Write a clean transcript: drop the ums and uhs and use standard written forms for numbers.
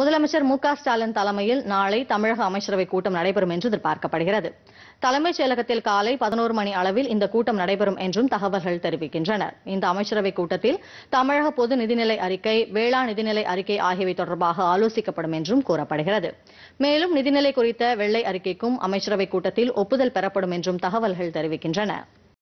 முதலமைச்சர் மு.க. ஸ்டாலின் தலைமையில் நாளை தமிழக அமைச்சரவை கூட்டம் நடைபெறும் என்று எதிர்பார்க்கப்படுகிறது. தலைமைச் செயலகத்தில் காலை 11 மணி அளவில் இந்த கூட்டம் நடைபெறும் என்றும் தகவல்கள் தெரிவிக்கின்றன. இந்த அமைச்சரவை கூட்டத்தில் தமிழக பொது நிதிநிலை அறிக்கை, வேளாண் நிதிநிலை அறிக்கை ஆகியவை தொடர்பாக ஆலோசிக்கப்படும் என்றும் கூறப்படுகிறது. மேலும் நிதிநிலை குறித்த வெள்ளை அறிக்கைக்கும் அமைச்சரவை கூட்டத்தில் ஒப்புதல் பெறப்படும் என்றும் தகவல்கள் தெரிவிக்கின்றன.